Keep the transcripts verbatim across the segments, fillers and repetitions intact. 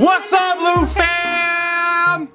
What's up, Lew Fam?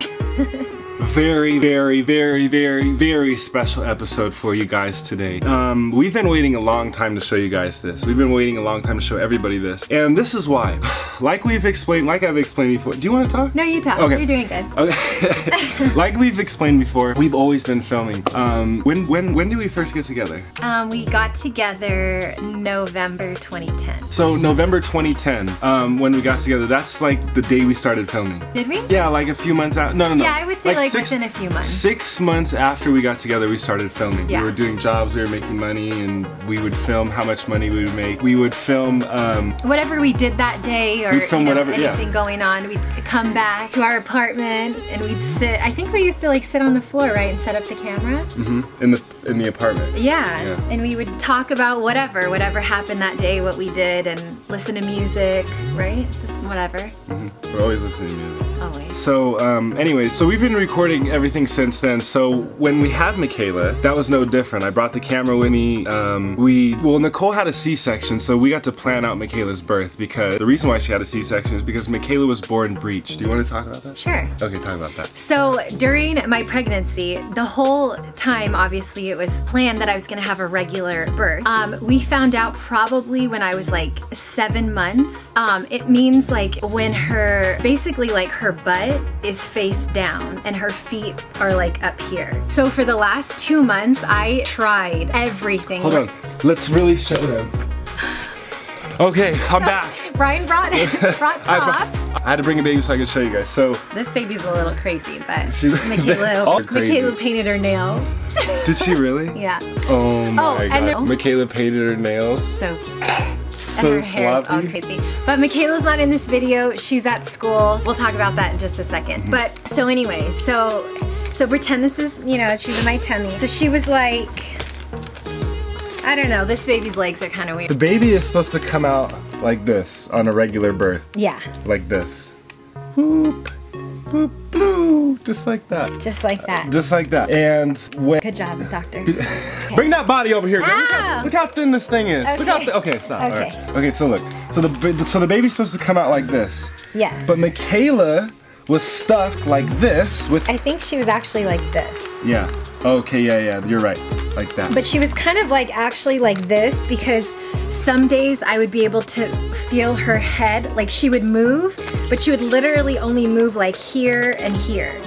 Very, very, very, very, very special episode for you guys today. Um, we've been waiting a long time to show you guys this. We've been waiting a long time to show everybody this. And this is why. Like we've explained, like I've explained before. Do you want to talk? No, you talk. Okay. You're doing good. Okay. Like we've explained before, we've always been filming. Um, when when when did we first get together? Um, we got together November twenty ten. So November twenty ten, um, when we got together, that's like the day we started filming. Did we? Yeah, like a few months out. No, no, no. Yeah, I would say like, like six, within a few months. Six months after we got together, we started filming. Yeah. We were doing jobs, we were making money, and we would film how much money we would make. We would film um, whatever we did that day, or We'd film you know, whatever, anything yeah. going on. We'd come back to our apartment and we'd sit. I think we used to like sit on the floor, right, and set up the camera. Mm-hmm. In the in the apartment. Yeah. yeah. And we would talk about whatever, whatever happened that day, what we did, and listen to music, right? Just whatever. Mm-hmm. We're always listening to music. Always. So, um, anyways, so we've been recording everything since then. So when we had Michaela, that was no different. I brought the camera with me. Um, we well, Nicole had a C section, so we got to plan out Michaela's birth, because the reason why she had a C section is because Michaela was born breech. Do you want to talk about that? Sure. Okay, talk about that. So during my pregnancy, the whole time, obviously, it was planned that I was going to have a regular birth. Um, we found out probably when I was like seven months. Um, it means like when her basically like her butt is face down and her feet are like up here. So for the last two months, I tried everything. Hold on, let's really show them. Okay, I'm back. Bryan brought it, brought props. I, I had to bring a baby so I could show you guys. So this baby's a little crazy, but she, Michaela, crazy. Michaela painted her nails. Did she really? Yeah. Oh my oh, God. And Michaela painted her nails. So cute. And her hair is all crazy. But Michaela's not in this video. She's at school. We'll talk about that in just a second. But so anyway, so so pretend this is, you know, she's in my tummy. So she was like, I don't know, this baby's legs are kind of weird. The baby is supposed to come out like this on a regular birth. Yeah. Like this. Whoop. Boop, boop, just like that. Just like that. Uh, just like that. And when. Good job, doctor. Okay. Bring that body over here. Girl. Look how, look how thin this thing is. Okay. Look how th okay, stop. Okay. All right. Okay, so look. So the so the baby's supposed to come out like this. Yes. But Michaela was stuck like this with. I think she was actually like this. Yeah. Okay. Yeah. Yeah. You're right. Like that. But she was kind of like actually like this, because some days I would be able to feel her head, like she would move, but she would literally only move like here and here.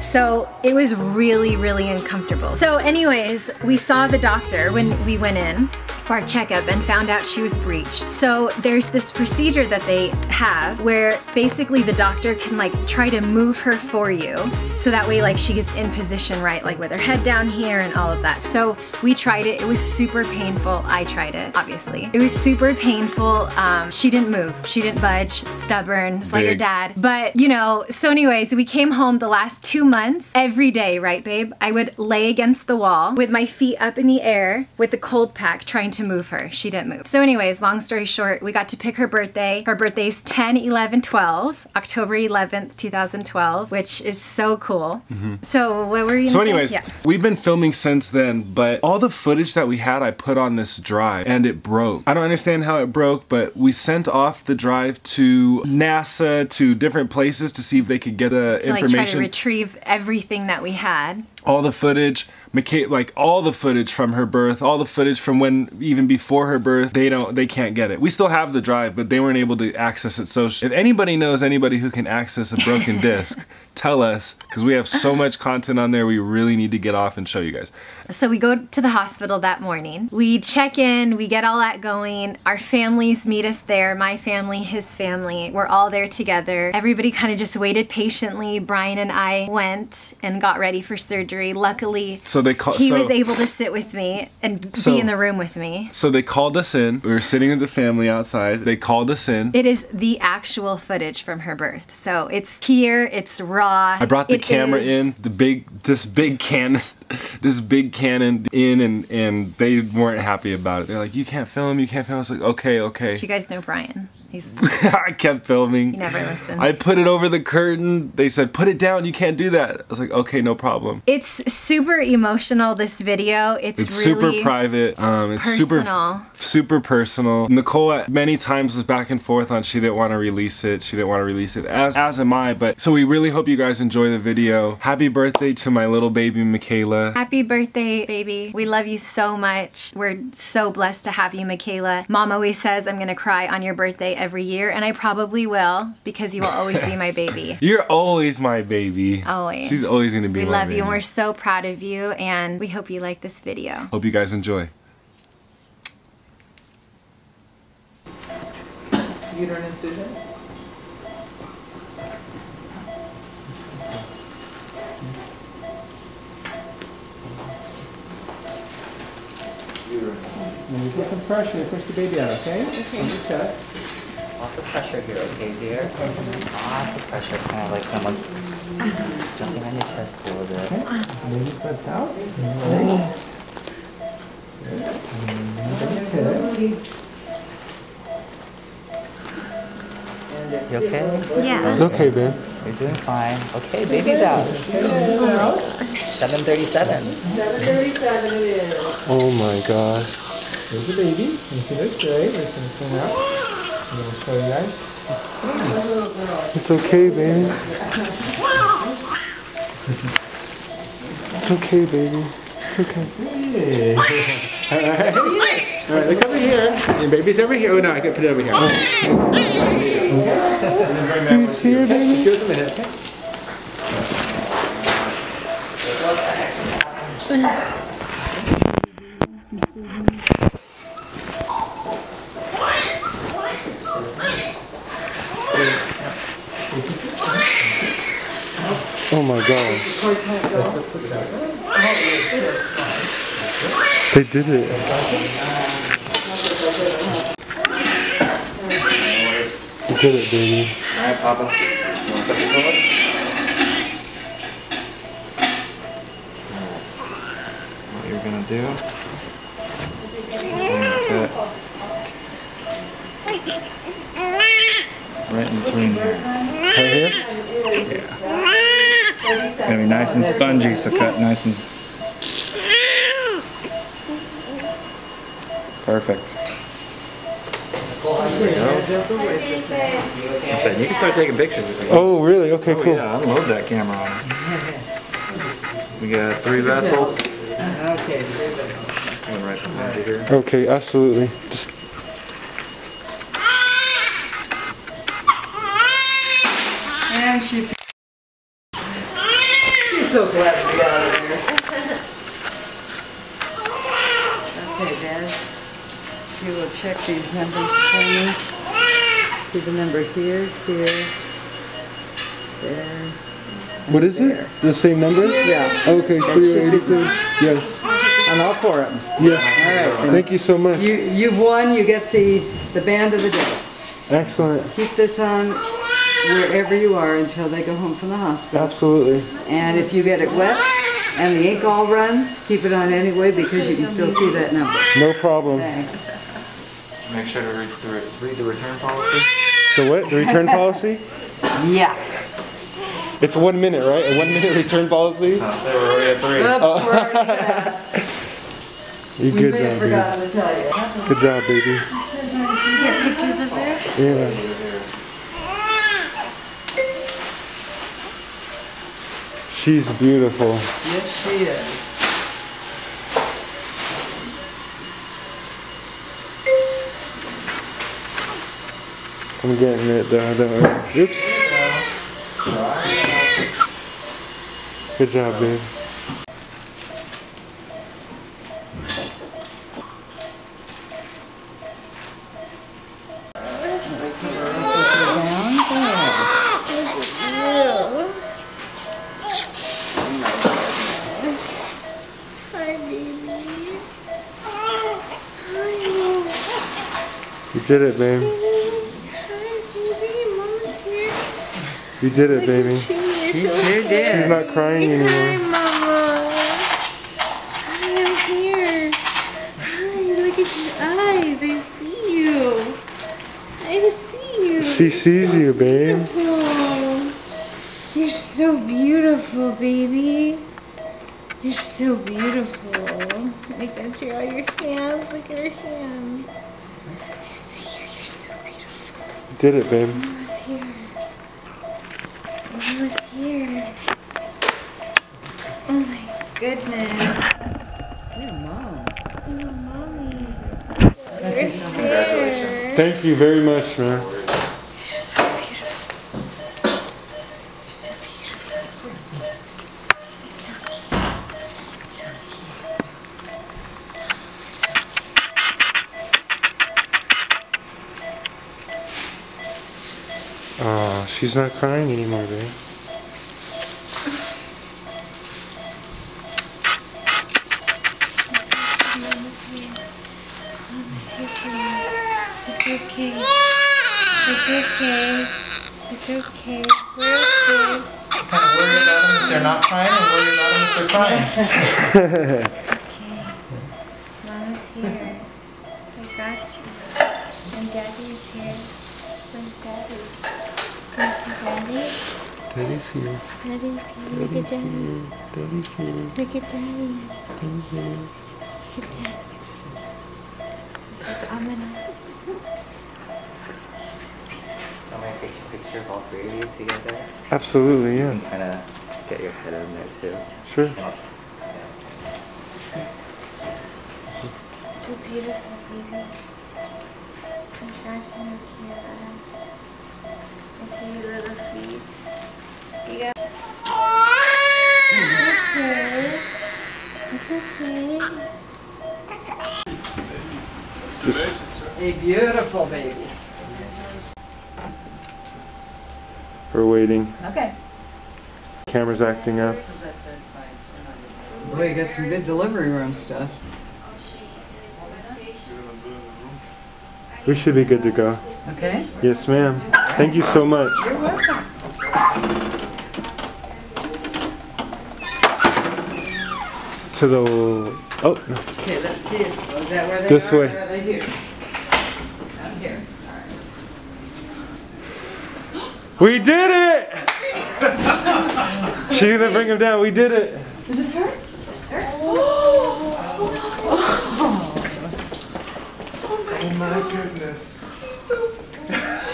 So it was really, really uncomfortable. So anyways, we saw the doctor when we went in for our checkup and found out she was breech. So there's this procedure that they have where basically the doctor can like try to move her for you, so that way like she gets in position right, like with her head down here and all of that. So we tried it, it was super painful. I tried it, obviously. It was super painful. Um, she didn't move, she didn't budge, stubborn, just like her dad. But you know, so anyways, we came home the last two months, every day, right babe? I would lay against the wall with my feet up in the air with the cold pack trying to to move her. She didn't move. So anyways, long story short, we got to pick her birthday. Her birthday's ten, eleven, twelve, October eleventh, two thousand twelve, which is so cool. Mm-hmm. So what were you? So anyways, yeah. We've been filming since then, but all the footage that we had, I put on this drive and it broke. I don't understand how it broke, but we sent off the drive to NASA, to different places to see if they could get the to, information. Like, try to retrieve everything that we had. All the footage, Michaela, like all the footage from her birth, all the footage from when, even before her birth, they don't, they can't get it. We still have the drive, but they weren't able to access it. So if anybody knows anybody who can access a broken disc, tell us, because we have so much content on there, we really need to get off and show you guys. So we go to the hospital that morning. We check in, we get all that going. Our families meet us there, my family, his family. We're all there together. Everybody kind of just waited patiently. Bryan and I went and got ready for surgery. Luckily, so they call, he so, was able to sit with me and so, be in the room with me. So they called us in. We were sitting with the family outside. They called us in. It is the actual footage from her birth. So it's here. It's raw. I brought the it camera is, in. The big, this big cannon. This big cannon in, and and they weren't happy about it. They're like, you can't film, you can't film. I was like, okay, okay. But you guys know Bryan. He's I kept filming. He never listens. I put it over the curtain. They said, put it down, you can't do that. I was like, okay, no problem. It's super emotional, this video. It's, it's really super private. Um, it's personal. Super super personal. Nicole at many times was back and forth on she didn't want to release it, she didn't want to release it, as, as am I, but so we really hope you guys enjoy the video. Happy birthday to my little baby, Michaela. Happy birthday, baby. We love you so much. We're so blessed to have you, Michaela. Mom always says I'm gonna cry on your birthday every year, and I probably will, because you will always be my baby. You're always my baby. Always. She's always gonna be we my baby. We love you, and we're so proud of you, and we hope you like this video. Hope you guys enjoy. Uterine incision. When you put some pressure, push the baby out, okay? Okay. Lots of pressure here, okay, dear? Lots of pressure, kind of like someone's jumping on your chest a little bit. Okay. And then you press out. Nice. Good. Okay. You okay? Yeah. It's okay, babe. You're doing fine. Okay, baby's out. seven thirty-seven. seven thirty-seven it is. Oh my gosh. There's the baby. You see this way? We're going to turn out. I'm going to show you guys. It's okay, baby. It's okay, baby. It's okay. Hey. All right. All right, look over here. Your baby's over here. Oh no, I can put it over here. Oh. You see her, baby? Give it a minute, okay? Oh my gosh. They did it. You did it, baby. Alright, Papa. You want to touch your pillow? What you're gonna do? Right in between here. Right here? Yeah. It's gonna be nice and spongy, so cut nice and. Perfect. There you go. I said, you can start taking pictures if you want. Oh, really? Okay, oh, cool. Yeah, I love that camera on. We got three vessels. Okay, three vessels. One right behind here. Okay, absolutely. Just. And she. She's so glad we got out of here. Okay, guys. You will check these numbers for me. See the number here, here, there. What is there. It? The same number? Yeah. Okay, three eighty-two. Yes. I'm all for it. Yes. All right. Thank you so much. You, you've won. You get the, the band of the day. Excellent. Keep this on wherever you are until they go home from the hospital. Absolutely. And if you get it wet, and the ink all runs, keep it on anyway because you can still see that number. No problem. Thanks. Make sure to read the, read the return policy. The what? The return policy? Yeah. It's one minute, right? A one minute return policy? No, they were already at three. Oops, oh. We're already fast. You good job, baby. Forgot to tell you. Good job, baby. Did you get pictures of there? Yeah. She's beautiful. Yes, she is. I'm getting it though, don't worry. Oops. Good job, babe. You did it, babe. You did it, baby. She sure did. She's not crying anymore. Hi, Mama. Hi, I'm here. Hi, look at your eyes. I see you. I see you. She sees you, babe. You're so beautiful, baby. You're so beautiful. I can see all your hands. Look at her hands. I see you. You're so beautiful. You did it, babe. Mama's here. Mama's here. Oh my goodness. You're mom. You're mommy. You're Congratulations. Thank you very much, man. Oh, she's not crying anymore, babe. Mama's here. Mama's here for you. It's okay. It's okay. It's okay. We're okay. Kind of worry about them if they're not crying, and worry about them if they're crying. It's okay. Mama's here. I got you. And Daddy's here. Where's Daddy? Daddy? Daddy's here. Daddy's here. Look at Daddy. Daddy's here. Look at Daddy. Daddy's here. Look at Daddy. This is ominous. So I'm going to take a picture of all three of you together. Absolutely, yeah. And kind of get your head in there, too. Sure. Two beautiful babies. Contraction of Michaela. Your little feet. You got It's okay. It's okay. Just a beautiful baby. We're waiting. Okay. Camera's acting up. Boy, you got some good delivery room stuff. We should be good to go. Okay. Yes, ma'am. Thank you so much. You're welcome. To the... Oh, no. Okay, let's see. Is that where they this are? This way. Or are they here? Out here. All right. We did it! She didn't bring him down. We did it. Is this her? Her? Oh! Oh, my, oh my goodness. She's so...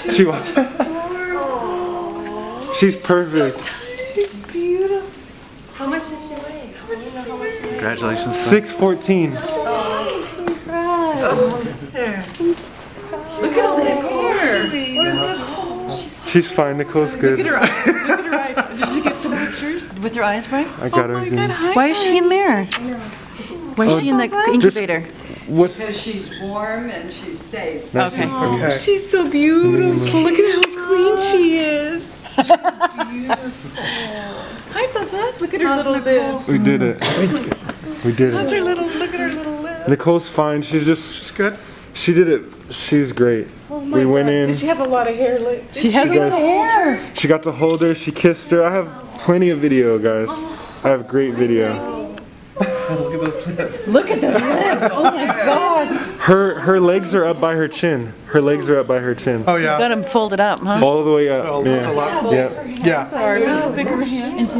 She's she wants adorable. She's perfect. She's beautiful. How much does she weigh? How much does she weigh? Congratulations. six fourteen. Oh, I'm so proud. Oh, there. I'm so proud. Look at all the hair. Where's Nicole? She's, so she's fine. Nicole's good. Look at her eyes. Look at her eyes. Did you get some pictures with your eyes, Bryan? I got oh everything. God, hi, Why is she in there? Why is oh, she in the incubator? Just, Because she's warm and she's safe. Okay. Oh, okay. She's so beautiful. Look at how clean she is. She's beautiful. Hi, Bubba. Look at her How's little lips. We did it. We did it. How's her little? Look at her little lips. Nicole's fine. She's just. She's good. She did it. She's great. Oh my we went God. in. Did she have a lot of hair? Like, she, she had a lot of hair. She got to hold her. She kissed her. I have plenty of video, guys. I have great video. Look at those lips. Look at those lips. Oh my gosh. Her her legs are up by her chin. Her legs are up by her chin. Oh yeah. Got them folded up, huh? All the way up. Oh, yeah. Up. Yeah. Yeah. Sorry. Yeah. Bigger hands.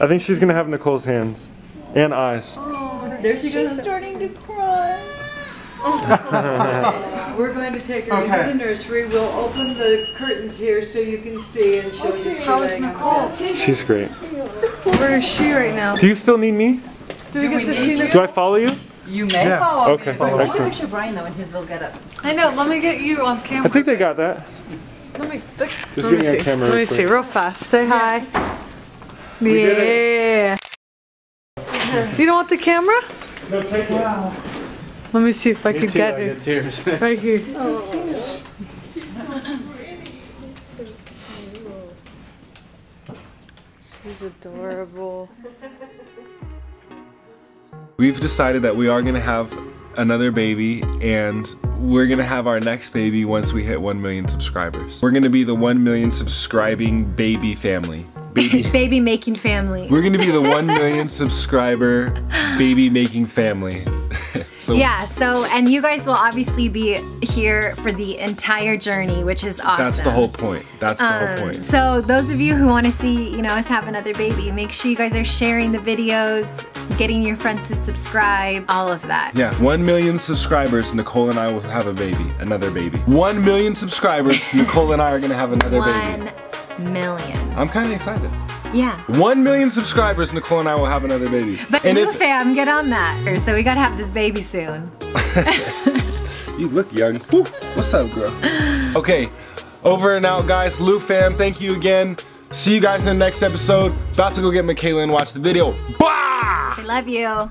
I think she's gonna have Nicole's hands and eyes. Oh, there she goes. She's starting to cry. Oh. We're going to take her okay. to the nursery. We'll open the curtains here so you can see, and she'll okay. just be like, Nicole. She's great. Where is she right now? Do you still need me? Do, Do, we get we to see Do I follow you? You may yeah. follow okay. me. Follow Let me excellent. picture Bryan though in his little getup. I know, let me get you off camera. I think they got that. Let me, th Just let me see. Let me quick. see real fast. Say hi. Yeah. yeah. You don't want the camera? No, take it. Wow. Let me see if I me can too, get I it. Get tears. Right here. Oh. She's so pretty. She's so cool. She's adorable. We've decided that we are going to have another baby, and we're going to have our next baby once we hit one million subscribers. We're going to be the one million subscribing baby family. Baby, baby making family. We're going to be the one million subscriber baby making family. So yeah, so, and you guys will obviously be here for the entire journey, which is awesome. That's the whole point. That's the um, whole point. So those of you who want to see, you know, us have another baby, make sure you guys are sharing the videos. getting your friends to subscribe, all of that. Yeah, one million subscribers, Nicole and I will have a baby, another baby. One million subscribers, Nicole and I are gonna have another baby. One million. I'm kind of excited. Yeah. One million subscribers, Nicole and I will have another baby. But Lew Fam, get on that. So we gotta have this baby soon. You look young. Woo. What's up, girl? Okay, over and out, guys. Lew Fam, thank you again. See you guys in the next episode. About to go get Michaela and watch the video. Bye! I love you.